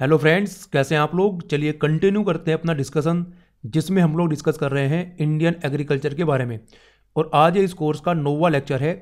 Hello friends, कैसे हैं आप लोग। चलिए कंटिन्यू करते हैं अपना डिस्कशन, जिसमें हम लोग डिस्कस कर रहे हैं इंडियन एग्रीकल्चर के बारे में। और आज ये इस कोर्स का 9वां लेक्चर है,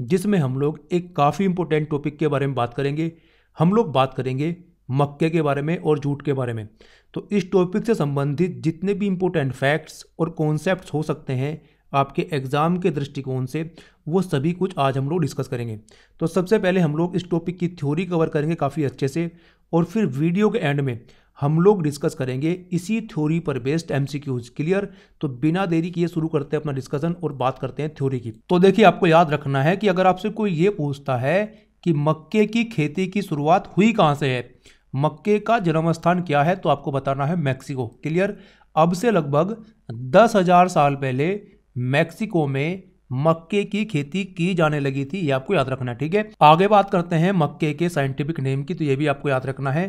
जिसमें हम लोग एक काफ़ी इंपॉर्टेंट टॉपिक के बारे में बात करेंगे। हम लोग बात करेंगे मक्के के बारे में और जूट के बारे में। तो इस टॉपिक से संबंधित जितने भी इंपॉर्टेंट फैक्ट्स और कॉन्सेप्ट्स हो सकते हैं आपके एग्ज़ाम के दृष्टिकोण से, वो सभी कुछ आज हम लोग डिस्कस करेंगे। तो सबसे पहले हम लोग इस टॉपिक की थ्योरी कवर करेंगे काफ़ी अच्छे से, और फिर वीडियो के एंड में हम लोग डिस्कस करेंगे इसी थ्योरी पर बेस्ड MCQs। क्लियर? तो बिना देरी किए शुरू करते हैं अपना डिस्कशन और बात करते हैं थ्योरी की। तो देखिए, आपको याद रखना है कि अगर आपसे कोई ये पूछता है कि मक्के की खेती की शुरुआत हुई कहाँ से है, मक्के का जन्म स्थान क्या है, तो आपको बताना है मैक्सिको। क्लियर? अब से लगभग 10,000 साल पहले मैक्सिको में मक्के की खेती की जाने लगी थी। ये आपको याद रखना है, ठीक है। आगे बात करते हैं मक्के के साइंटिफिक नेम की, तो ये भी आपको याद रखना है।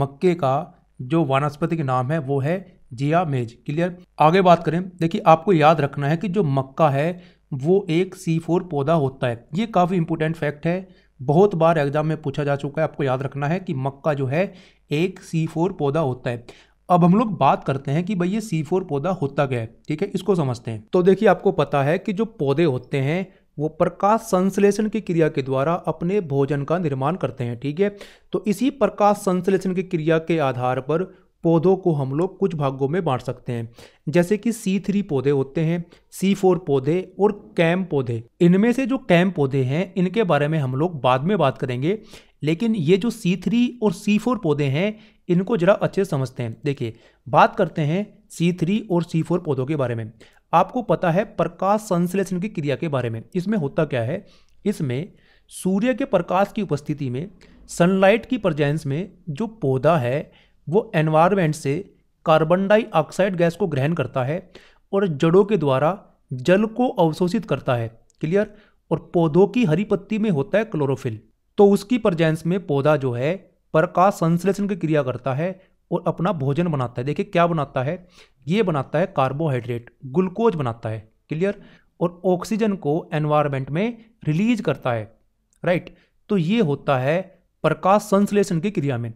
मक्के का जो वानस्पतिक नाम है वो है जियामेज। क्लियर? आगे बात करें, देखिए आपको याद रखना है कि जो मक्का है वो एक C4 पौधा होता है। ये काफ़ी इंपॉर्टेंट फैक्ट है, बहुत बार एग्जाम में पूछा जा चुका है। आपको याद रखना है कि मक्का जो है एक C4 पौधा होता है। अब हम लोग बात करते हैं कि भाई ये C4 पौधा होता क्या है, ठीक है, इसको समझते हैं। तो देखिए, आपको पता है कि जो पौधे होते हैं वो प्रकाश संश्लेषण की क्रिया के द्वारा अपने भोजन का निर्माण करते हैं, ठीक है। तो इसी प्रकाश संश्लेषण की क्रिया के आधार पर पौधों को हम लोग कुछ भागों में बांट सकते हैं, जैसे कि C3 पौधे होते हैं, C4 पौधे और कैम पौधे। इनमें से जो कैम पौधे हैं इनके बारे में हम लोग बाद में बात करेंगे, लेकिन ये जो C3 और C4 पौधे हैं इनको जरा अच्छे से समझते हैं। देखिए, बात करते हैं C3 और C4 पौधों के बारे में। आपको पता है प्रकाश संश्लेषण की क्रिया के बारे में, इसमें होता क्या है, इसमें सूर्य के प्रकाश की उपस्थिति में, सनलाइट की प्रेजेंस में जो पौधा है वो एनवायरनमेंट से कार्बन डाइऑक्साइड गैस को ग्रहण करता है और जड़ों के द्वारा जल को अवशोषित करता है। क्लियर? और पौधों की हरी पत्ती में होता है क्लोरोफिल, तो उसकी प्रेजेंस में पौधा जो है प्रकाश संश्लेषण की क्रिया करता है और अपना भोजन बनाता है। देखिए क्या बनाता है, ये बनाता है कार्बोहाइड्रेट, ग्लूकोज बनाता है। क्लियर? और ऑक्सीजन को एनवायरनमेंट में रिलीज करता है। राइट? तो ये होता है प्रकाश संश्लेषण की क्रिया में।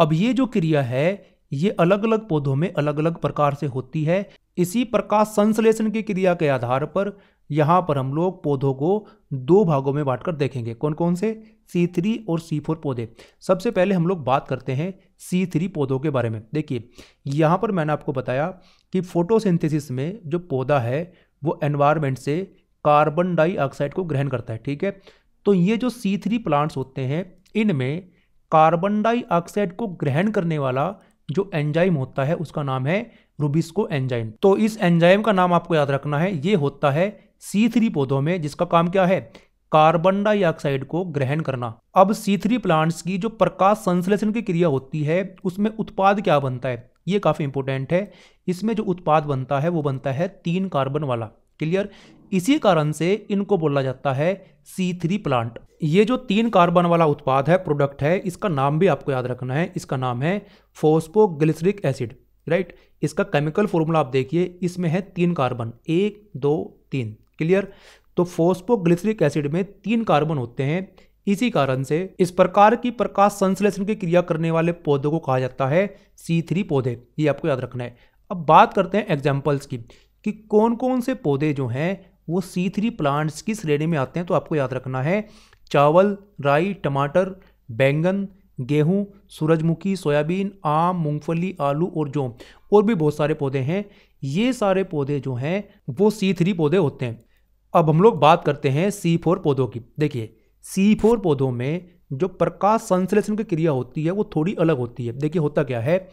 अब ये जो क्रिया है ये अलग अलग पौधों में अलग अलग प्रकार से होती है। इसी प्रकाश संश्लेषण की क्रिया के आधार पर यहाँ पर हम लोग पौधों को दो भागों में बांटकर देखेंगे। कौन कौन से? C3 और C4 पौधे। सबसे पहले हम लोग बात करते हैं C3 पौधों के बारे में। देखिए, यहाँ पर मैंने आपको बताया कि फोटोसिंथेसिस में जो पौधा है वो एनवायरनमेंट से कार्बन डाइऑक्साइड को ग्रहण करता है, ठीक है। तो ये जो C3 प्लांट्स होते हैं इनमें कार्बन डाइऑक्साइड को ग्रहण करने वाला जो एंजाइम होता है उसका नाम है रूबिस्को एंजाइम। तो इस एंजाइम का नाम आपको याद रखना है। ये होता है C3 पौधों में, जिसका काम क्या है, कार्बन डाइऑक्साइड को ग्रहण करना। अब C3 प्लांट्स की जो प्रकाश संश्लेषण की क्रिया होती है उसमें उत्पाद क्या बनता है, ये काफ़ी इंपॉर्टेंट है। इसमें जो उत्पाद बनता है वो बनता है 3 कार्बन वाला। क्लियर? इसी कारण से इनको बोला जाता है C3 प्लांट। ये जो 3 कार्बन वाला उत्पाद है, प्रोडक्ट है, इसका नाम भी आपको याद रखना है। इसका नाम है फॉस्फोग्लिसरिक एसिड। राइट? इसका केमिकल फॉर्मूला आप देखिए, इसमें है 3 कार्बन, 1, 2, 3। क्लियर? तो फॉस्फोग्लिसरिक एसिड में 3 कार्बन होते हैं। इसी कारण से इस प्रकार की प्रकाश संश्लेषण की क्रिया करने वाले पौधों को कहा जाता है C3 पौधे। ये आपको याद रखना है। अब बात करते हैं एग्जाम्पल्स की, कि कौन कौन से पौधे जो हैं वो C3 प्लांट्स की श्रेणी में आते हैं। तो आपको याद रखना है चावल, राई, टमाटर, बैंगन, गेहूं, सूरजमुखी, सोयाबीन, आम, मूंगफली, आलू और जौ, और भी बहुत सारे पौधे हैं। ये सारे पौधे जो हैं वो C3 पौधे होते हैं। अब हम लोग बात करते हैं C4 पौधों की। देखिए, C4 पौधों में जो प्रकाश संश्लेषण की क्रिया होती है वो थोड़ी अलग होती है। देखिए, होता क्या है,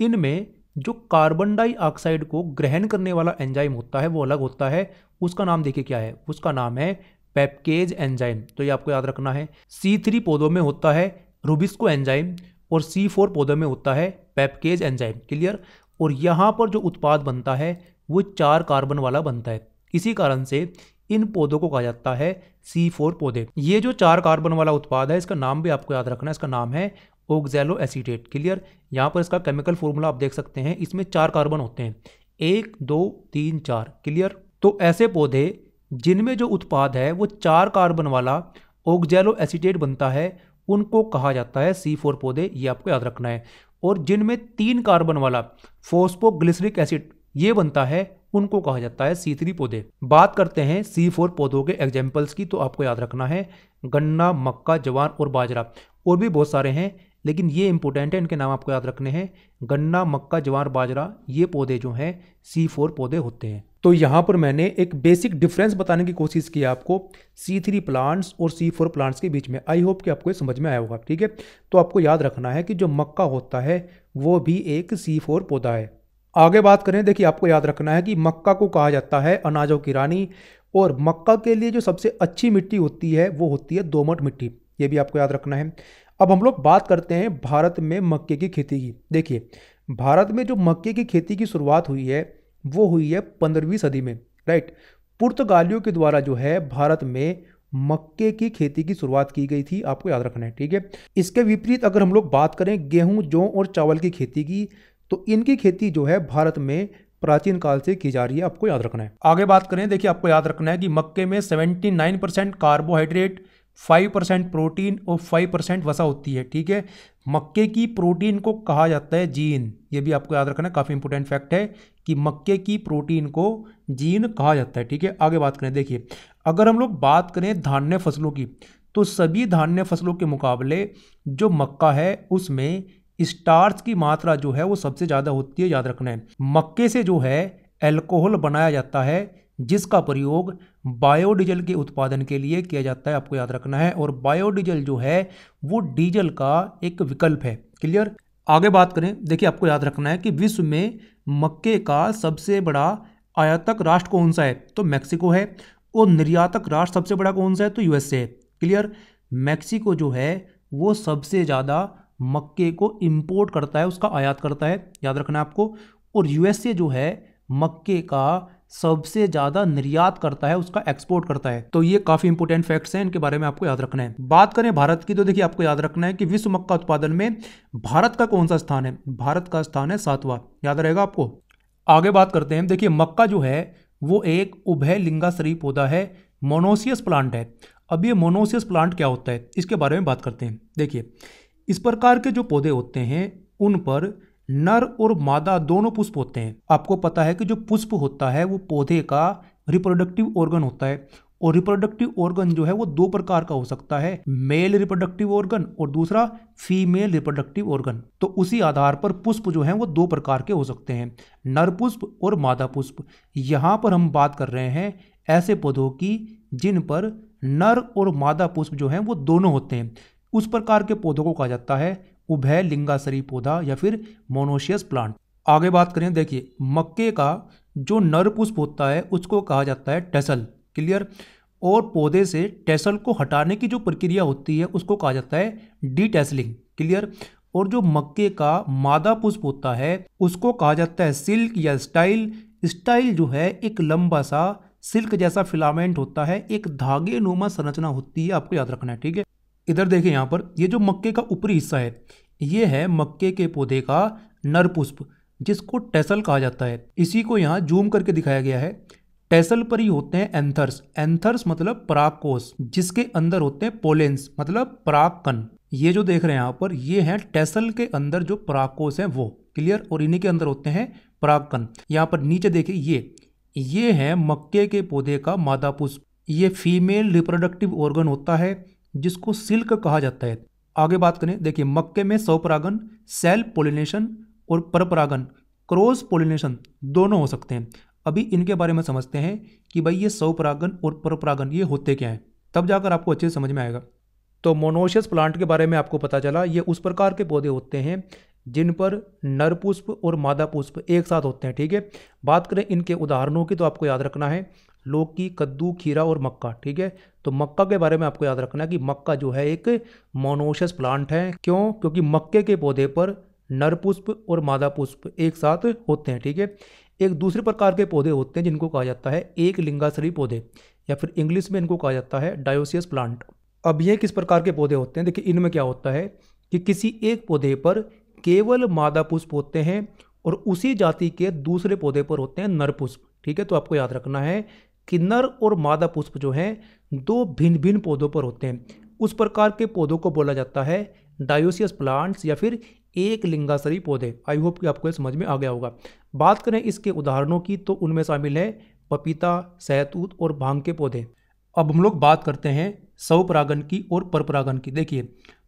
इनमें जो कार्बन डाइऑक्साइड को ग्रहण करने वाला एंजाइम होता है वो अलग होता है। उसका नाम देखिए क्या है, उसका नाम है पेप्टेज एंजाइम। तो ये आपको याद रखना है। C3 पौधों में होता है रूबिस्को एंजाइम और C4 पौधों में होता है पेप्टेज एंजाइम। क्लियर? और यहाँ पर जो उत्पाद बनता है वो 4 कार्बन वाला बनता है। इसी कारण से इन पौधों को कहा जाता है C4 पौधे। ये जो 4 कार्बन वाला उत्पाद है इसका नाम भी आपको याद रखना है। इसका नाम है ऑक्सैलो एसीटेट। क्लियर? यहाँ पर इसका केमिकल फॉर्मूला आप देख सकते हैं। इसमें 4 कार्बन होते हैं, 1, 2, 3, 4। क्लियर? तो ऐसे पौधे जिनमें जो उत्पाद है वो 4 कार्बन वाला ऑक्सैलो एसीटेट बनता है उनको कहा जाता है C4 पौधे। ये आपको याद रखना है। और जिनमें 3 कार्बन वाला फॉस्फोग्लिसरिक एसिड ये बनता है, उनको कहा जाता है C3 पौधे। बात करते हैं C4 पौधों के एग्जाम्पल्स की, तो आपको याद रखना है गन्ना, मक्का, जवार और बाजरा। और भी बहुत सारे हैं लेकिन ये इंपॉर्टेंट है, इनके नाम आपको याद रखने हैं। गन्ना, मक्का, ज्वार, बाजरा, ये पौधे जो हैं C4 पौधे होते हैं। तो यहाँ पर मैंने एक बेसिक डिफरेंस बताने की कोशिश की आपको C3 प्लांट्स और C4 प्लांट्स के बीच में। आई होप कि आपको ये समझ में आया होगा, ठीक है। तो आपको याद रखना है कि जो मक्का होता है वो भी एक C4 पौधा है। आगे बात करें, देखिए आपको याद रखना है कि मक्का को कहा जाता है अनाजों की रानी, और मक्का के लिए जो सबसे अच्छी मिट्टी होती है वो होती है दोमट मिट्टी, ये भी आपको याद रखना है। अब हम लोग बात करते हैं भारत में मक्के की खेती की। देखिए भारत में जो मक्के की खेती की शुरुआत हुई है वो हुई है 15वीं सदी में, राइट। पुर्तगालियों के द्वारा जो है भारत में मक्के की खेती की शुरुआत की गई थी, आपको याद रखना है, ठीक है। इसके विपरीत अगर हम लोग बात करें गेहूं, जौ और चावल की खेती की, तो इनकी खेती जो है भारत में प्राचीन काल से की जा रही है, आपको याद रखना है। आगे बात करें, देखिए आपको याद रखना है कि मक्के में 79% कार्बोहाइड्रेट, 5% प्रोटीन और 5% वसा होती है, ठीक है। मक्के की प्रोटीन को कहा जाता है जीन, ये भी आपको याद रखना है, काफ़ी इंपॉर्टेंट फैक्ट है कि मक्के की प्रोटीन को जीन कहा जाता है, ठीक है। आगे बात करें, देखिए अगर हम लोग बात करें धान्य फसलों की, तो सभी धान्य फसलों के मुकाबले जो मक्का है उसमें स्टार्च की मात्रा जो है वो सबसे ज़्यादा होती है, याद रखना है। मक्के से जो है एल्कोहल बनाया जाता है जिसका प्रयोग बायोडीजल के उत्पादन के लिए किया जाता है, आपको याद रखना है। और बायोडीजल जो है वो डीजल का एक विकल्प है, क्लियर। आगे बात करें, देखिए आपको याद रखना है कि विश्व में मक्के का सबसे बड़ा आयातक राष्ट्र कौन सा है, तो मैक्सिको है। और निर्यातक राष्ट्र सबसे बड़ा कौन सा है, तो यूएसए है, क्लियर। मैक्सिको जो है वो सबसे ज़्यादा मक्के को इम्पोर्ट करता है, उसका आयात करता है, याद रखना आपको। और यूएसए जो है मक्के का सबसे ज़्यादा निर्यात करता है, उसका एक्सपोर्ट करता है। तो ये काफ़ी इंपॉर्टेंट फैक्ट्स हैं, इनके बारे में आपको याद रखना है। बात करें भारत की, तो देखिए आपको याद रखना है कि विश्व मक्का उत्पादन में भारत का कौन सा स्थान है, भारत का स्थान है 7वां, याद रहेगा आपको। आगे बात करते हैं, देखिए मक्का जो है वो एक उभयलिंगाश्री पौधा है, मोनोसियस प्लांट है। अब ये मोनोसियस प्लांट क्या होता है इसके बारे में बात करते हैं। देखिए इस प्रकार के जो पौधे होते हैं उन पर नर और मादा दोनों पुष्प होते हैं। आपको पता है कि जो पुष्प होता है वो पौधे का रिप्रोडक्टिव ऑर्गन होता है, और रिप्रोडक्टिव ऑर्गन जो है वो 2 प्रकार का हो सकता है, मेल रिप्रोडक्टिव ऑर्गन और दूसरा फीमेल रिप्रोडक्टिव ऑर्गन। तो उसी आधार पर पुष्प जो हैं वो 2 प्रकार के हो सकते हैं, नर पुष्प और मादा पुष्प। यहाँ पर हम बात कर रहे हैं ऐसे पौधों की जिन पर नर और मादा पुष्प जो हैं वो दोनों होते हैं, उस प्रकार के पौधों को कहा जाता है उभयलिंगाश्री पौधा या फिर मोनोसियस प्लांट। आगे बात करें, देखिए मक्के का जो नर पुष्प होता है उसको कहा जाता है टेसल, क्लियर। और पौधे से टेसल को हटाने की जो प्रक्रिया होती है उसको कहा जाता है डीटेसलिंग, क्लियर। और जो मक्के का मादा पुष्प होता है उसको कहा जाता है सिल्क या स्टाइल। स्टाइल जो है एक लंबा सा सिल्क जैसा फिलामेंट होता है, एक धागे नुमा संरचना होती है, आपको याद रखना है, ठीक है। इधर देखिए यहाँ पर ये जो मक्के का ऊपरी हिस्सा है ये है मक्के के पौधे का नर पुष्प जिसको टेसल कहा जाता है। इसी को यहाँ जूम करके दिखाया गया है। टेसल पर ही होते हैं एंथर्स, एंथर्स मतलब परागकोश, जिसके अंदर होते हैं पोलेंस मतलब परागकण। ये जो देख रहे हैं यहाँ पर ये हैं टेसल के अंदर जो परागकोश हैं वो, क्लियर। और इन्हीं के अंदर होते हैं परागकण। यहाँ पर नीचे देखिए ये है मक्के के पौधे का मादा पुष्प। ये फीमेल रिप्रोडक्टिव ऑर्गन होता है जिसको सिल्क कहा जाता है। आगे बात करें, देखिए मक्के में स्वपरागण, सेल्फ पोलिनेशन और परपरागण, क्रॉस पोलिनेशन दोनों हो सकते हैं। अभी इनके बारे में समझते हैं कि भाई ये स्वपरागण और परपरागण ये होते क्या हैं, तब जाकर आपको अच्छे से समझ में आएगा। तो मोनोसियस प्लांट के बारे में आपको पता चला, ये उस प्रकार के पौधे होते हैं जिन पर नर पुष्प और मादा पुष्प एक साथ होते हैं, ठीक है। बात करें इनके उदाहरणों की, तो आपको याद रखना है लौकी, कद्दू, खीरा और मक्का, ठीक है। तो मक्का के बारे में आपको याद रखना है कि मक्का जो है एक मोनोसियस प्लांट है। क्यों? क्योंकि मक्के के पौधे पर नर पुष्प और मादा पुष्प एक साथ होते हैं, ठीक है। एक दूसरे प्रकार के पौधे होते हैं जिनको कहा जाता है एक लिंगाश्री पौधे, या फिर इंग्लिश में इनको कहा जाता है डायोसियस प्लांट। अब ये किस प्रकार के पौधे होते हैं, देखिए इनमें क्या होता है कि किसी एक पौधे पर केवल मादा पुष्प होते हैं और उसी जाति के दूसरे पौधे पर होते हैं नर पुष्प, ठीक है। तो आपको याद रखना है कि नर और मादा पुष्प जो हैं 2 भिन्न भिन्न पौधों पर होते हैं। उस प्रकार के पौधों को बोला जाता है डायोसियस प्लांट्स या फिर एक लिंगासरी पौधे। आई होप कि आपको समझ में आ गया होगा। बात करें इसके उदाहरणों की तो उनमें शामिल है पपीता, शहतूत और भांग के पौधे। अब हम लोग बात करते हैं स्वपरागण की और परपरागण की। देखिए,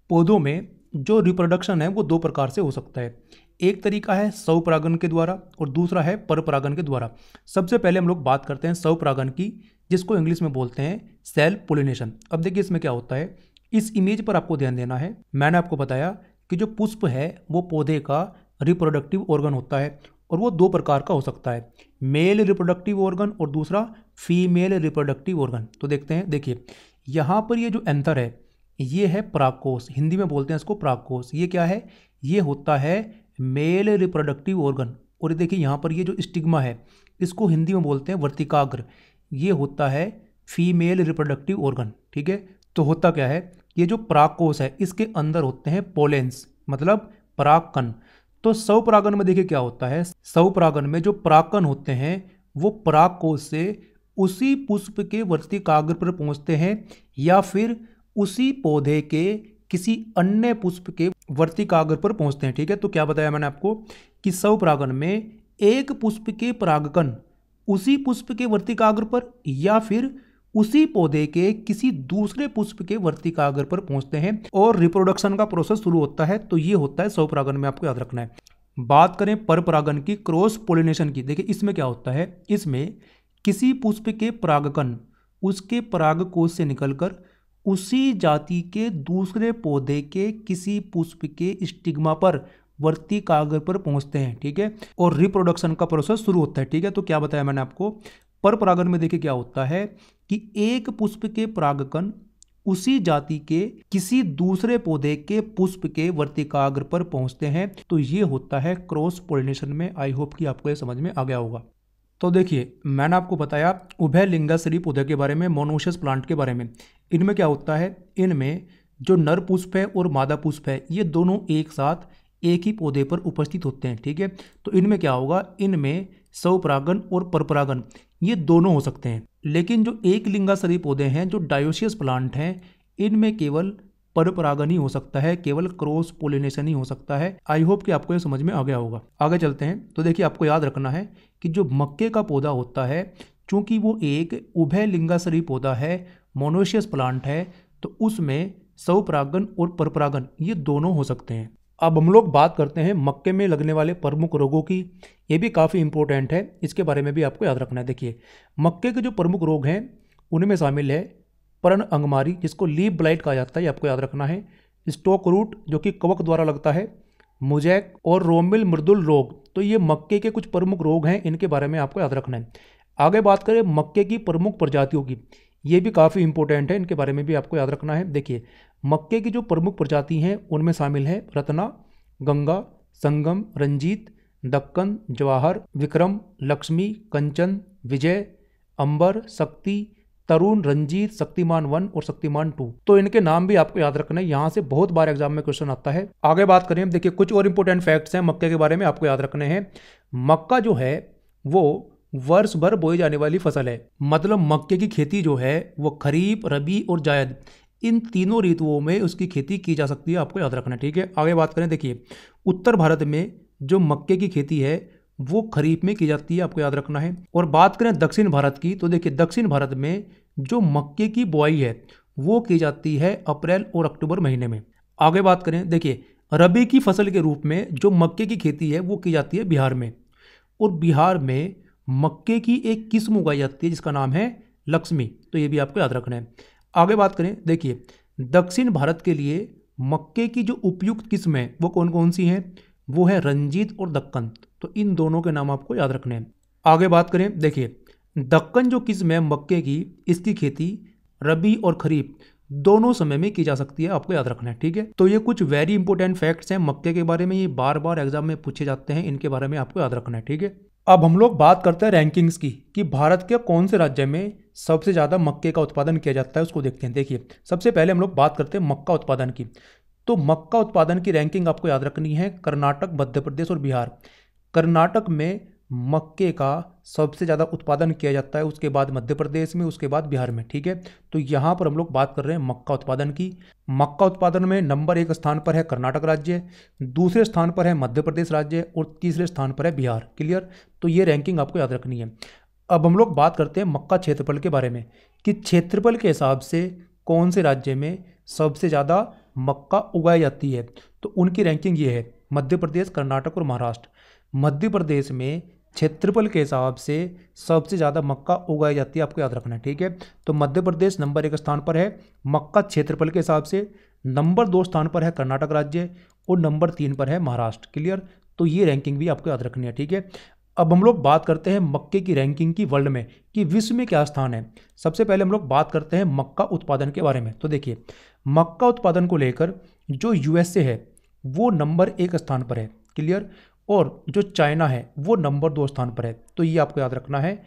पौधों में जो रिप्रोडक्शन है वो दो प्रकार से हो सकता है। एक तरीका है स्वपरागण के द्वारा और दूसरा है परपरागण के द्वारा। सबसे पहले हम लोग बात करते हैं स्वपरागण की, जिसको इंग्लिश में बोलते हैं सेल पोलिनेशन। अब देखिए इसमें क्या होता है, इस इमेज पर आपको ध्यान देना है। मैंने आपको बताया कि जो पुष्प है वो पौधे का रिप्रोडक्टिव ऑर्गन होता है और वो दो प्रकार का हो सकता है, मेल रिप्रोडक्टिव ऑर्गन और दूसरा फीमेल रिप्रोडक्टिव ऑर्गन। तो देखते हैं, देखिए यहाँ पर ये जो अंतर है ये है परागकोश, हिंदी में बोलते हैं इसको परागकोश। ये क्या है, ये होता है मेल रिप्रोडक्टिव ऑर्गन। और देखिए यहाँ पर ये जो स्टिग्मा है इसको हिंदी में बोलते हैं वर्तिकाग्र, ये होता है फीमेल रिप्रोडक्टिव ऑर्गन। ठीक है, तो होता क्या है, ये जो परागकोश है इसके अंदर होते हैं पोलेंस, मतलब परागकण। तो स्वपरागण में देखिए क्या होता है, स्वपरागण में जो परागकण होते हैं वो परागकोश से उसी पुष्प के वर्तिकाग्र पर पहुंचते हैं या फिर उसी पौधे के किसी अन्य पुष्प के वर्तिकाग्र पर पहुंचते हैं। ठीक है, तो क्या बताया मैंने आपको कि स्वपरागण में एक पुष्प के परागकण उसी पुष्प के वर्तिकाग्र पर या फिर उसी पौधे के किसी दूसरे पुष्प के वर्तिकाग्र पर पहुंचते हैं और रिप्रोडक्शन का प्रोसेस शुरू होता है। तो ये होता है स्वपरागण में, आपको याद रखना है। बात करें परपरागण की, क्रॉस पोलिनेशन की। देखिए इसमें क्या होता है, इसमें किसी पुष्प के परागकण उसके परागकोश से निकलकर उसी जाति के दूसरे पौधे के किसी पुष्प के स्टिग्मा पर वर्तिकाग्र पर पहुंचते हैं। ठीक है, और रिप्रोडक्शन का प्रोसेस शुरू होता है। ठीक है, तो क्या बताया मैंने आपको, परपरागण में देखिए क्या होता है कि एक पुष्प के परागकण उसी जाति के किसी दूसरे पौधे के पुष्प के वर्तिकाग्र पर पहुंचते हैं। तो ये होता है क्रॉस पोलिनेशन में। आई होप कि आपको ये समझ में आ गया होगा। तो देखिए मैंने आपको बताया उभयलिंगाश्री पौधे के बारे में, मोनोशियस प्लांट के बारे में। इनमें क्या होता है, इनमें जो नर पुष्प है और मादा पुष्प है ये दोनों एक साथ एक ही पौधे पर उपस्थित होते हैं। ठीक है, तो इनमें क्या होगा, इनमें स्वपरागण और परपरागण ये दोनों हो सकते हैं। लेकिन जो एक लिंगाश्री पौधे हैं, जो डायोसियस प्लांट हैं, इनमें केवल परपरागण ही हो सकता है, केवल क्रॉस पोलिनेशन ही हो सकता है। आई होप कि आपको ये समझ में आ गया होगा। आगे चलते हैं। तो देखिए आपको याद रखना है कि जो मक्के का पौधा होता है, चूंकि वो एक उभय लिंगाश्री पौधा है, मोनोशियस प्लांट है, तो उसमें स्वपरागण और परपरागण ये दोनों हो सकते हैं। अब हम लोग बात करते हैं मक्के में लगने वाले प्रमुख रोगों की। ये भी काफ़ी इंपॉर्टेंट है, इसके बारे में भी आपको याद रखना है। देखिए मक्के के जो प्रमुख रोग हैं उनमें शामिल है पर्न अंगमारी, जिसको लीफ ब्लाइट कहा जाता है, आपको याद रखना है। स्टोक रूट जो कि कवक द्वारा लगता है, मुजैक और रोमिल मृदुल रोग। तो ये मक्के के कुछ प्रमुख रोग हैं, इनके बारे में आपको याद रखना है। आगे बात करें मक्के की प्रमुख प्रजातियों की, ये भी काफ़ी इंपॉर्टेंट है, इनके बारे में भी आपको याद रखना है। देखिए मक्के की जो प्रमुख प्रजाति हैं उनमें शामिल हैं रत्ना, गंगा, संगम, रंजीत, दक्कन, जवाहर, विक्रम, लक्ष्मी, कंचन, विजय, अंबर, शक्ति, तरुण, रंजीत, शक्तिमान 1 और शक्तिमान 2। तो इनके नाम भी आपको याद रखना है, यहाँ से बहुत बार एग्जाम में क्वेश्चन आता है। आगे बात करें, देखिए कुछ और इंपॉर्टेंट फैक्ट्स हैं मक्के के बारे में आपको याद रखने हैं। मक्का जो है वो वर्ष भर बोई जाने वाली फसल है, मतलब मक्के की खेती जो है वो खरीफ, रबी और जायद इन तीनों ऋतुओं में उसकी खेती की जा सकती है, आपको याद रखना। ठीक है, आगे बात करें, देखिए उत्तर भारत में जो मक्के की खेती है वो खरीफ में की जाती है, आपको याद रखना है। और बात करें दक्षिण भारत की, तो देखिए दक्षिण भारत में जो मक्के की बुआई है वो की जाती है अप्रैल और अक्टूबर महीने में। आगे बात करें, देखिए रबी की फसल के रूप में जो मक्के की खेती है वो की जाती है बिहार में, और बिहार में मक्के की एक किस्म उगाई जाती है जिसका नाम है लक्ष्मी। तो ये भी आपको याद रखना है। आगे बात करें, देखिए दक्षिण भारत के लिए मक्के की जो उपयुक्त किस्म है वो कौन कौन सी हैं, वो है रंजीत और दक्कन। तो इन दोनों के नाम आपको याद रखने हैं। आगे बात करें, देखिए दक्कन जो किस्म है मक्के की, इसकी खेती रबी और खरीफ दोनों समय में की जा सकती है, आपको याद रखना है। ठीक है, तो ये कुछ वेरी इंपॉर्टेंट फैक्ट्स हैं मक्के के बारे में, ये बार बार एग्जाम में पूछे जाते हैं, इनके बारे में आपको याद रखना है। ठीक है, अब हम लोग बात करते हैं रैंकिंग्स की, कि भारत के कौन से राज्य में सबसे ज़्यादा मक्के का उत्पादन किया जाता है, उसको देखते हैं। देखिए सबसे पहले हम लोग बात करते हैं मक्का उत्पादन की। तो मक्का उत्पादन की रैंकिंग आपको याद रखनी है कर्नाटक, मध्य प्रदेश और बिहार। कर्नाटक में मक्के का सबसे ज़्यादा उत्पादन किया जाता है, उसके बाद मध्य प्रदेश में, उसके बाद बिहार में। ठीक है, तो यहाँ पर हम लोग बात कर रहे हैं मक्का उत्पादन की। मक्का उत्पादन में नंबर 1 स्थान पर है कर्नाटक राज्य, दूसरे स्थान पर है मध्य प्रदेश राज्य और तीसरे स्थान पर है बिहार। क्लियर, तो ये रैंकिंग आपको याद रखनी है। अब हम लोग बात करते हैं मक्का क्षेत्रफल के बारे में कि क्षेत्रफल के हिसाब से कौन से राज्य में सबसे ज़्यादा मक्का उगाई जाती है। तो उनकी रैंकिंग ये है मध्य प्रदेश, कर्नाटक और महाराष्ट्र। मध्य प्रदेश में क्षेत्रफल के हिसाब से सबसे ज़्यादा मक्का उगाई जाती है, आपको याद रखना है। ठीक है, तो मध्य प्रदेश नंबर 1 स्थान पर है मक्का क्षेत्रफल के हिसाब से, नंबर 2 स्थान पर है कर्नाटक राज्य और नंबर 3 पर है महाराष्ट्र। क्लियर, तो ये रैंकिंग भी आपको याद रखनी है। ठीक है, अब हम लोग बात करते हैं मक्के की रैंकिंग की वर्ल्ड में कि विश्व में क्या स्थान है। सबसे पहले हम लोग बात करते हैं मक्का उत्पादन के बारे में। तो देखिए, मक्का उत्पादन को लेकर जो यूएसए है वो नंबर 1 स्थान पर है। क्लियर, और जो चाइना है वो नंबर 2 स्थान पर है, तो ये आपको याद रखना है।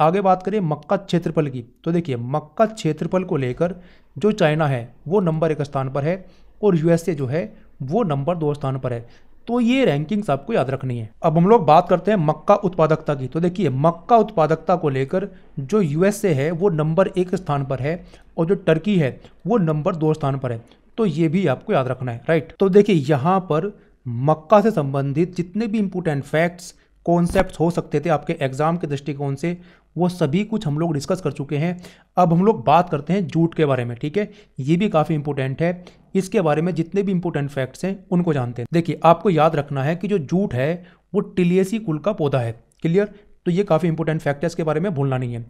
आगे बात करें मक्का क्षेत्रफल की, तो देखिए मक्का क्षेत्रफल को लेकर जो चाइना है वो नंबर 1 स्थान पर है और यूएसए जो है वो नंबर 2 स्थान पर है। तो ये रैंकिंग्स आपको याद रखनी है। अब हम लोग बात करते हैं मक्का उत्पादकता की। तो देखिए, मक्का उत्पादकता को लेकर जो यूएसए है वो नंबर 1 स्थान पर है और जो टर्की है वो नंबर 2 स्थान पर है, तो ये भी आपको याद रखना है। राइट, तो देखिए यहाँ पर मक्का से संबंधित जितने भी इंपोर्टेंट फैक्ट्स, कॉन्सेप्ट्स हो सकते थे आपके एग्जाम के दृष्टिकोण से, वो सभी कुछ हम लोग डिस्कस कर चुके हैं। अब हम लोग बात करते हैं जूट के बारे में। ठीक है, ये भी काफ़ी इंपॉर्टेंट है, इसके बारे में जितने भी इंपॉर्टेंट फैक्ट्स हैं उनको जानते हैं। देखिए, आपको याद रखना है कि जो जूट है वो टिलियसी कुल का पौधा है। क्लियर, तो ये काफ़ी इंपॉर्टेंट फैक्ट है, इसके बारे में भूलना नहीं है।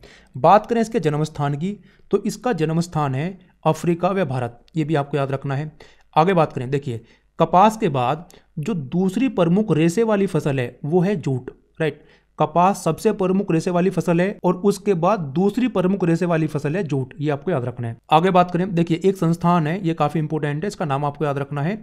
बात करें इसके जन्मस्थान की, तो इसका जन्मस्थान है अफ्रीका व भारत, ये भी आपको याद रखना है। आगे बात करें, देखिए कपास के बाद जो दूसरी प्रमुख रेशे वाली फसल है वो है जूट। राइट, कपास सबसे प्रमुख रेशे वाली फसल है और उसके बाद दूसरी प्रमुख रेशे वाली फसल है जूट, ये आपको याद रखना है। आगे बात करें, देखिए एक संस्थान है, ये काफ़ी इंपॉर्टेंट है, इसका नाम आपको याद रखना है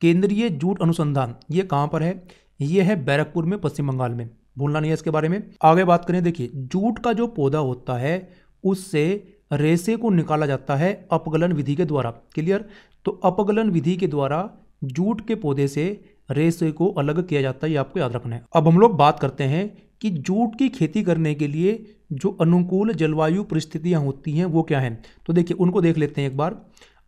केंद्रीय जूट अनुसंधान। ये कहाँ पर है? ये है बैरकपुर में, पश्चिम बंगाल में, भूलना नहीं है इसके बारे में। आगे बात करें, देखिए जूट का जो पौधा होता है उससे रेशे को निकाला जाता है अपगलन विधि के द्वारा। क्लियर, तो अपगलन विधि के द्वारा जूट के पौधे से रेशे को अलग किया जाता है, ये आपको याद रखना है। अब हम लोग बात करते हैं कि जूट की खेती करने के लिए जो अनुकूल जलवायु परिस्थितियां होती हैं वो क्या हैं। तो देखिए उनको देख लेते हैं एक बार।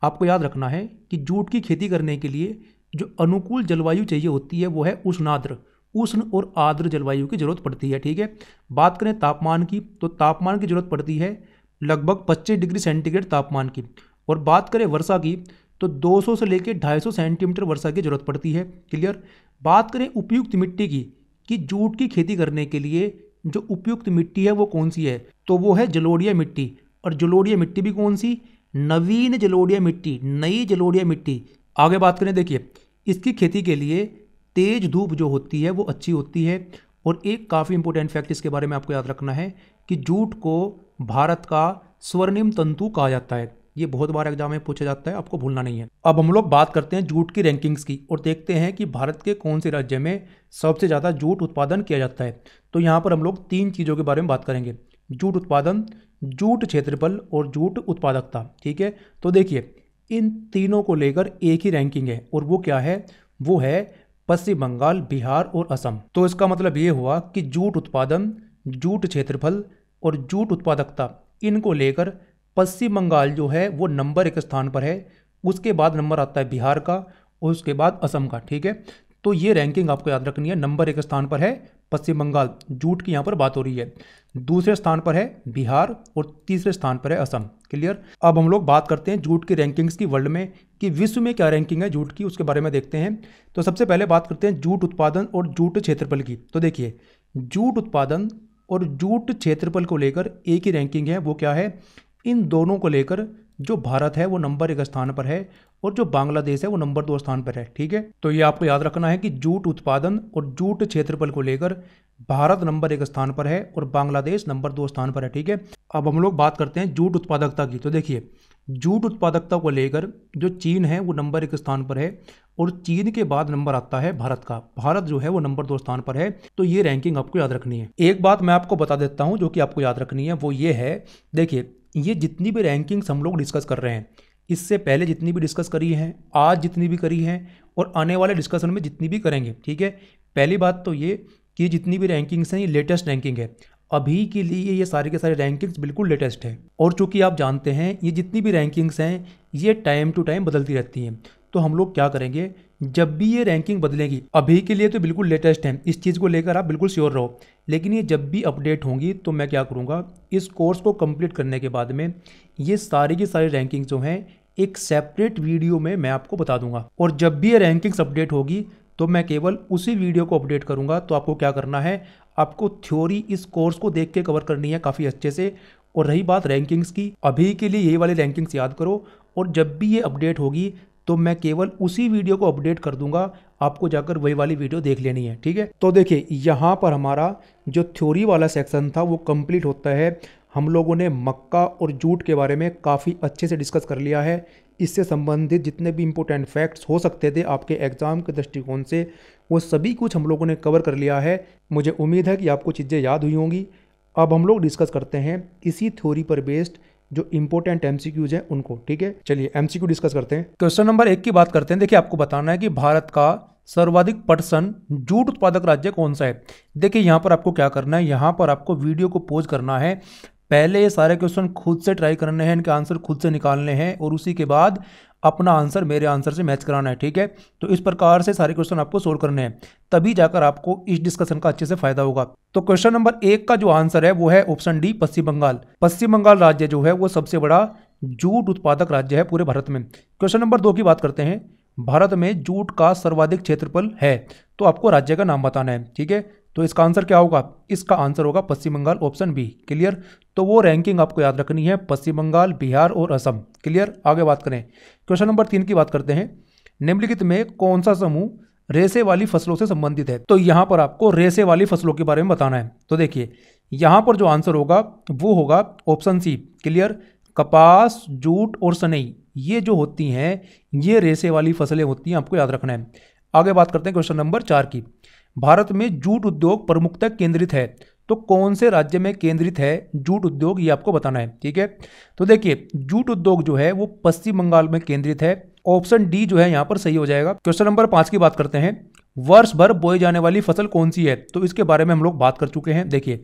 आपको याद रखना है कि जूट की खेती करने के लिए जो अनुकूल जलवायु चाहिए होती है वो है उष्णाद्र, उष्ण और आर्द्र जलवायु की जरूरत पड़ती है। ठीक है, बात करें तापमान की, तो तापमान की जरूरत पड़ती है लगभग 25 डिग्री सेंटीग्रेड तापमान की। और बात करें वर्षा की, तो 200 से लेकर 250 सेंटीमीटर वर्षा की ज़रूरत पड़ती है। क्लियर, बात करें उपयुक्त मिट्टी की कि जूट की खेती करने के लिए जो उपयुक्त मिट्टी है वो कौन सी है, तो वो है जलोढ़िया मिट्टी। और जलोढ़िया मिट्टी भी कौन सी? नवीन जलोढ़िया मिट्टी, नई जलोढ़िया मिट्टी। आगे बात करें, देखिए इसकी खेती के लिए तेज़ धूप जो होती है वो अच्छी होती है। और एक काफ़ी इंपॉर्टेंट फैक्ट इसके बारे में आपको याद रखना है कि जूट को भारत का स्वर्णिम तंतु कहा जाता है, ये बहुत बार एग्जाम में पूछा जाता है, आपको भूलना नहीं है। अब हम लोग बात करते हैं जूट की रैंकिंग्स की और देखते हैं कि भारत के कौन से राज्य में सबसे ज़्यादा जूट उत्पादन किया जाता है। तो यहाँ पर हम लोग 3 चीज़ों के बारे में बात करेंगे, जूट उत्पादन, जूट क्षेत्रफल और जूट उत्पादकता। ठीक है, तो देखिए इन तीनों को लेकर एक ही रैंकिंग है और वो क्या है? वो है पश्चिम बंगाल, बिहार और असम। तो इसका मतलब ये हुआ कि जूट उत्पादन, जूट क्षेत्रफल और जूट उत्पादकता, इनको लेकर पश्चिम बंगाल जो है वो नंबर 1 स्थान पर है, उसके बाद नंबर आता है बिहार का और उसके बाद असम का। ठीक है, तो ये रैंकिंग आपको याद रखनी है। नंबर 1 स्थान पर है पश्चिम बंगाल, जूट की यहाँ पर बात हो रही है, दूसरे स्थान पर है बिहार और तीसरे स्थान पर है असम। क्लियर, अब हम लोग बात करते हैं जूट की रैंकिंग्स की वर्ल्ड में कि विश्व में क्या रैंकिंग है जूट की, उसके बारे में देखते हैं। तो सबसे पहले बात करते हैं जूट उत्पादन और जूट क्षेत्रफल की। तो देखिए जूट उत्पादन और जूट क्षेत्रफल को लेकर एक ही रैंकिंग है, वो क्या है? इन दोनों को लेकर जो भारत है वो नंबर 1 स्थान पर है और जो बांग्लादेश है वो नंबर 2 स्थान पर है। ठीक है, तो ये आपको याद रखना है कि जूट उत्पादन और जूट क्षेत्रफल को लेकर भारत नंबर 1 स्थान पर है और बांग्लादेश नंबर 2 स्थान पर है। ठीक है, अब हम लोग बात करते हैं जूट उत्पादकता की। तो देखिए जूट उत्पादकता को लेकर जो चीन है वो नंबर 1 स्थान पर है और चीन के बाद नंबर आता है भारत का, भारत जो है वो नंबर 2 स्थान पर है। तो ये रैंकिंग आपको याद रखनी है। एक बात मैं आपको बता देता हूँ जो कि आपको याद रखनी है, वो ये है, देखिए ये जितनी भी रैंकिंग्स हम लोग डिस्कस कर रहे हैं, इससे पहले जितनी भी डिस्कस करी हैं, आज जितनी भी करी हैं और आने वाले डिस्कशन में जितनी भी करेंगे। ठीक है, पहली बात तो ये कि जितनी भी रैंकिंग्स हैं ये लेटेस्ट रैंकिंग है अभी के लिए। ये सारे के सारे रैंकिंग्स बिल्कुल लेटेस्ट है और चूँकि आप जानते हैं ये जितनी भी रैंकिंग्स हैं ये टाइम टू टाइम बदलती रहती हैं। तो हम लोग क्या करेंगे, जब भी ये रैंकिंग बदलेगी, अभी के लिए तो बिल्कुल लेटेस्ट है, इस चीज़ को लेकर आप बिल्कुल श्योर रहो, लेकिन ये जब भी अपडेट होंगी तो मैं क्या करूँगा, इस कोर्स को कंप्लीट करने के बाद में ये सारी की सारी रैंकिंग जो हैं एक सेपरेट वीडियो में मैं आपको बता दूंगा। और जब भी ये रैंकिंग्स अपडेट होगी तो मैं केवल उसी वीडियो को अपडेट करूंगा। तो आपको क्या करना है, आपको थ्योरी इस कोर्स को देख के कवर करनी है काफ़ी अच्छे से। और रही बात रैंकिंग्स की, अभी के लिए यही वाली रैंकिंग्स याद करो और जब भी ये अपडेट होगी तो मैं केवल उसी वीडियो को अपडेट कर दूंगा, आपको जाकर वही वाली वीडियो देख लेनी है, ठीक है। तो देखिए यहाँ पर हमारा जो थ्योरी वाला सेक्शन था वो कंप्लीट होता है। हम लोगों ने मक्का और जूट के बारे में काफ़ी अच्छे से डिस्कस कर लिया है। इससे संबंधित जितने भी इंपॉर्टेंट फैक्ट्स हो सकते थे आपके एग्ज़ाम के दृष्टिकोण से, वो सभी कुछ हम लोगों ने कवर कर लिया है। मुझे उम्मीद है कि आपको चीज़ें याद हुई होंगी। अब हम लोग डिस्कस करते हैं इसी थ्योरी पर बेस्ड जो इंपॉर्टेंट MCQs हैं उनको, ठीक है। चलिए MCQ डिस्कस करते हैं। क्वेश्चन नंबर 1 की बात करते हैं। देखिए आपको बताना है कि भारत का सर्वाधिक % जूट उत्पादक राज्य कौन सा है। देखिए यहाँ पर आपको क्या करना है, यहाँ पर आपको वीडियो को पॉज करना है, पहले ये सारे क्वेश्चन खुद से ट्राई करने हैं, इनके आंसर खुद से निकालने हैं और उसी के बाद अपना आंसर मेरे आंसर से मैच कराना है, ठीक है। तो इस प्रकार से सारे क्वेश्चन आपको सोल्व करने हैं, तभी जाकर आपको इस डिस्कशन का अच्छे से फायदा होगा। तो क्वेश्चन नंबर 1 का जो आंसर है वो है ऑप्शन डी, पश्चिम बंगाल। पश्चिम बंगाल राज्य जो है वो सबसे बड़ा जूट उत्पादक राज्य है पूरे भारत में। क्वेश्चन नंबर 2 की बात करते हैं। भारत में जूट का सर्वाधिक क्षेत्रफल है, तो आपको राज्य का नाम बताना है, ठीक है। तो इसका आंसर क्या होगा, इसका आंसर होगा Paschim Bengal, option B, clear. तो वो रैंकिंग आपको याद रखनी है, पश्चिम बंगाल, बिहार और असम, क्लियर। आगे बात करें, क्वेश्चन नंबर 3 की बात करते हैं। निम्नलिखित में कौन सा समूह रेशे वाली फसलों से संबंधित है। तो यहाँ पर आपको रेशे वाली फसलों के बारे में बताना है। तो देखिए यहाँ पर जो आंसर होगा वो होगा ऑप्शन सी, क्लियर। कपास, जूट और सनई, ये जो होती हैं ये रेशे वाली फसलें होती हैं, आपको याद रखना है। आगे बात करते हैं क्वेश्चन नंबर 4 की। भारत में जूट उद्योग प्रमुखतः केंद्रित है, तो कौन से राज्य में केंद्रित है जूट उद्योग, ये आपको बताना है, ठीक है। तो देखिए जूट उद्योग जो है वो पश्चिम बंगाल में केंद्रित है, ऑप्शन डी जो है यहाँ पर सही हो जाएगा। क्वेश्चन नंबर 5 की बात करते हैं। वर्ष भर बोई जाने वाली फसल कौन सी है, तो इसके बारे में हम लोग बात कर चुके हैं। देखिए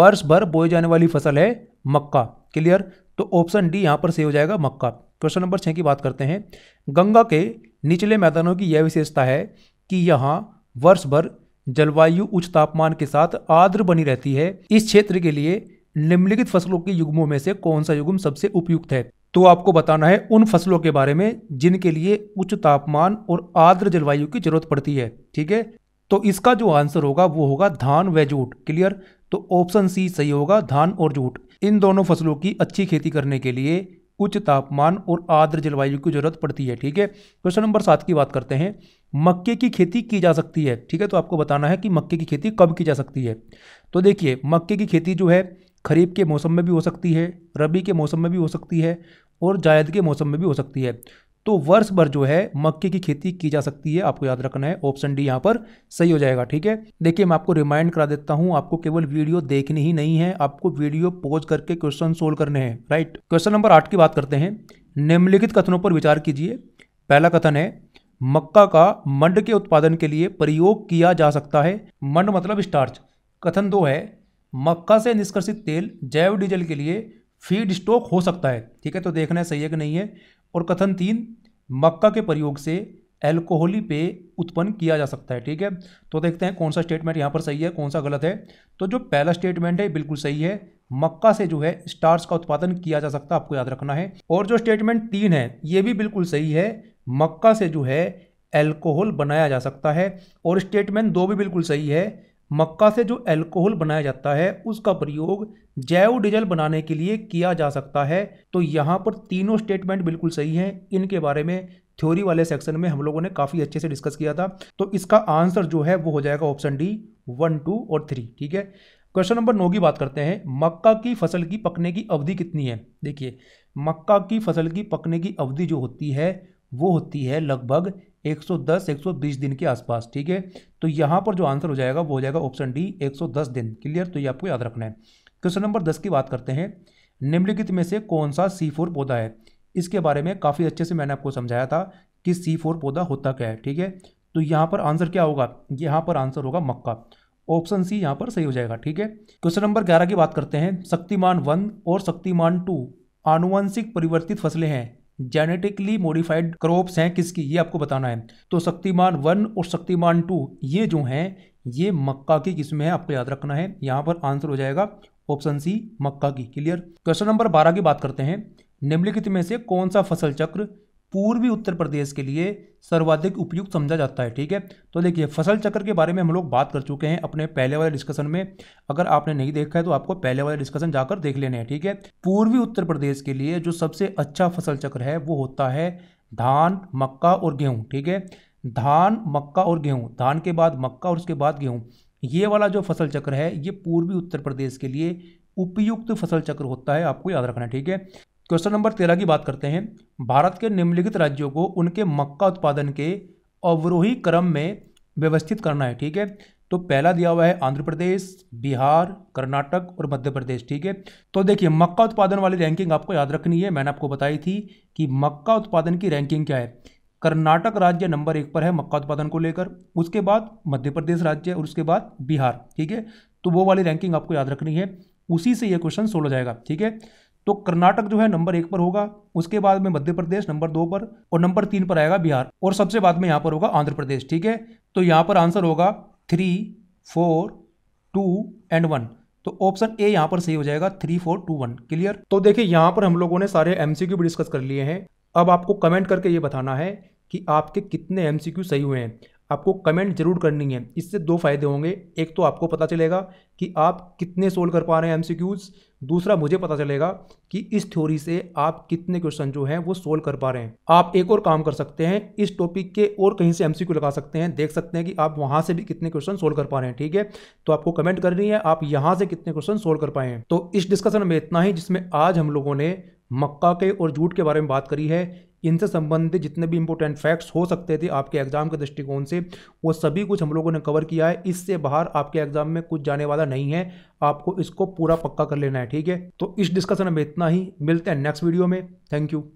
वर्ष भर बोई जाने वाली फसल है मक्का, क्लियर। तो ऑप्शन डी यहाँ पर सही हो जाएगा, मक्का। क्वेश्चन नंबर 6 की बात करते हैं। गंगा के निचले मैदानों की यह विशेषता है कि यहाँ वर्ष भर जलवायु उच्च तापमान के साथ आर्द्र बनी रहती है। इस क्षेत्र के लिए निम्नलिखित फसलों के युग्मों में से कौन सा युग्म सबसे उपयुक्त है। तो आपको बताना है उन फसलों के बारे में जिनके लिए उच्च तापमान और आर्द्र जलवायु की जरूरत पड़ती है, ठीक है। तो इसका जो आंसर होगा वो होगा धान व जूट, क्लियर। तो ऑप्शन सी सही होगा, धान और जूट, इन दोनों फसलों की अच्छी खेती करने के लिए उच्च तापमान और आर्द्र जलवायु की जरूरत पड़ती है, ठीक है। क्वेश्चन नंबर 7 की बात करते हैं। मक्के की खेती की जा सकती है, ठीक है। तो आपको बताना है कि मक्के की खेती कब की जा सकती है। तो देखिए मक्के की खेती जो है खरीफ के मौसम में भी हो सकती है, रबी के मौसम में भी हो सकती है और जायद के मौसम में भी हो सकती है। तो वर्ष भर जो है मक्के की खेती की जा सकती है, आपको याद रखना है, ऑप्शन डी यहाँ पर सही हो जाएगा, ठीक है। देखिए मैं आपको रिमाइंड करा देता हूँ, आपको केवल वीडियो देखनी ही नहीं है, आपको वीडियो पॉज करके क्वेश्चन सोल्व करने हैं, राइट। क्वेश्चन नंबर 8 की बात करते हैं। निम्नलिखित कथनों पर विचार कीजिए। पहला कथन है मक्का का मंड के उत्पादन के लिए प्रयोग किया जा सकता है। मंड मतलब स्टार्च। कथन 2 है मक्का से निष्कर्षित तेल जैव डीजल के लिए फीड स्टॉक हो सकता है, ठीक है। तो देखना है सही है कि नहीं है। और कथन 3 मक्का के प्रयोग से अल्कोहली पेय उत्पन्न किया जा सकता है, ठीक है। तो देखते हैं कौन सा स्टेटमेंट यहाँ पर सही है कौन सा गलत है। तो जो पहला स्टेटमेंट है बिल्कुल सही है, मक्का से जो है स्टार्च का उत्पादन किया जा सकता है, आपको याद रखना है। और जो स्टेटमेंट 3 है ये भी बिल्कुल सही है, मक्का से जो है अल्कोहल बनाया जा सकता है। और स्टेटमेंट 2 भी बिल्कुल सही है, मक्का से जो अल्कोहल बनाया जाता है उसका प्रयोग जैव डीजल बनाने के लिए किया जा सकता है। तो यहाँ पर तीनों स्टेटमेंट बिल्कुल सही हैं, इनके बारे में थ्योरी वाले सेक्शन में हम लोगों ने काफ़ी अच्छे से डिस्कस किया था। तो इसका आंसर जो है वो हो जाएगा ऑप्शन डी, 1, 2 और 3, ठीक है। क्वेश्चन नंबर 9 की बात करते हैं। मक्का की फसल की पकने की अवधि कितनी है। देखिए मक्का की फसल की पकने की अवधि जो होती है वो होती है लगभग 110-120 दिन के आसपास, ठीक है। तो यहाँ पर जो आंसर हो जाएगा वो हो जाएगा ऑप्शन डी, 110 दिन, क्लियर। तो ये आपको याद रखना है। क्वेश्चन नंबर 10 की बात करते हैं। निम्नलिखित में से कौन सा C4 पौधा है। इसके बारे में काफ़ी अच्छे से मैंने आपको समझाया था कि C4 पौधा होता क्या है, ठीक है। तो यहाँ पर आंसर क्या होगा, यहाँ पर आंसर होगा मक्का, ऑप्शन सी यहाँ पर सही हो जाएगा। ठीक है, क्वेश्चन नंबर 11 की बात करते हैं। शक्तिमान 1 और शक्तिमान 2 आनुवंशिक परिवर्तित फसलें हैं, जेनेटिकली मॉडिफाइड क्रॉप्स हैं किसकी, ये आपको बताना है। तो शक्तिमान 1 और शक्तिमान 2 ये जो हैं ये मक्का की किस्में हैं, आपको याद रखना है। यहाँ पर आंसर हो जाएगा ऑप्शन सी मक्का की। क्लियर। क्वेश्चन नंबर 12 की बात करते हैं। निम्नलिखित में से कौन सा फसल चक्र पूर्वी उत्तर प्रदेश के लिए सर्वाधिक उपयुक्त समझा जाता है? ठीक है, तो देखिए फसल चक्र के बारे में हम लोग बात कर चुके हैं अपने पहले वाले डिस्कशन में। अगर आपने नहीं देखा है तो आपको पहले वाले डिस्कशन जाकर देख लेने हैं। ठीक है, पूर्वी उत्तर प्रदेश के लिए जो सबसे अच्छा फसल चक्र है वो होता है धान, मक्का और गेहूँ। ठीक है, धान, मक्का और गेहूँ, धान के बाद मक्का और उसके बाद गेहूँ, ये वाला जो फसल चक्र है ये पूर्वी उत्तर प्रदेश के लिए उपयुक्त फसल चक्र होता है, आपको याद रखना है। ठीक है, क्वेश्चन नंबर 13 की बात करते हैं। भारत के निम्नलिखित राज्यों को उनके मक्का उत्पादन के अवरोही क्रम में व्यवस्थित करना है। ठीक है, तो पहला दिया हुआ है आंध्र प्रदेश, बिहार, कर्नाटक और मध्य प्रदेश। ठीक है, तो देखिए मक्का उत्पादन वाली रैंकिंग आपको याद रखनी है। मैंने आपको बताई थी कि मक्का उत्पादन की रैंकिंग क्या है। कर्नाटक राज्य नंबर 1 पर है मक्का उत्पादन को लेकर, उसके बाद मध्य प्रदेश राज्य और उसके बाद बिहार। ठीक है, तो वो वाली रैंकिंग आपको याद रखनी है, उसी से यह क्वेश्चन सोल्व हो जाएगा। ठीक है, तो कर्नाटक जो है नंबर 1 पर होगा, उसके बाद में मध्य प्रदेश नंबर 2 पर और नंबर 3 पर आएगा बिहार और सबसे बाद में यहाँ पर होगा आंध्र प्रदेश। ठीक है, तो यहाँ पर आंसर होगा 3, 4, 2 एंड 1। तो ऑप्शन ए यहाँ पर सही हो जाएगा 3, 4, 2, 1। क्लियर। तो देखिए यहाँ पर हम लोगों ने सारे MCQ भी डिस्कस कर लिए हैं। अब आपको कमेंट करके ये बताना है कि आपके कितने MCQ सही हुए हैं। आपको कमेंट जरूर करनी है, इससे 2 फायदे होंगे। एक तो आपको पता चलेगा कि आप कितने सोल्व कर पा रहे हैं MCQs, दूसरा मुझे पता चलेगा कि इस थ्योरी से आप कितने क्वेश्चन जो हैं वो सोल्व कर पा रहे हैं। आप एक और काम कर सकते हैं, इस टॉपिक के और कहीं से MCQ लगा सकते हैं, देख सकते हैं कि आप वहाँ से भी कितने क्वेश्चन सोल्व कर पा रहे हैं। ठीक है, तो आपको कमेंट करनी है आप यहाँ से कितने क्वेश्चन सोल्व कर पाए हैं। तो इस डिस्कशन में इतना ही, जिसमें आज हम लोगों ने मक्का के और जूट के बारे में बात करी है। इनसे संबंधित जितने भी इंपॉर्टेंट फैक्ट्स हो सकते थे आपके एग्जाम के दृष्टिकोण से, वो सभी कुछ हम लोगों ने कवर किया है। इससे बाहर आपके एग्जाम में कुछ जाने वाला नहीं है, आपको इसको पूरा पक्का कर लेना है। ठीक है, तो इस डिस्कशन में इतना ही, मिलते हैं नेक्स्ट वीडियो में। Thank you.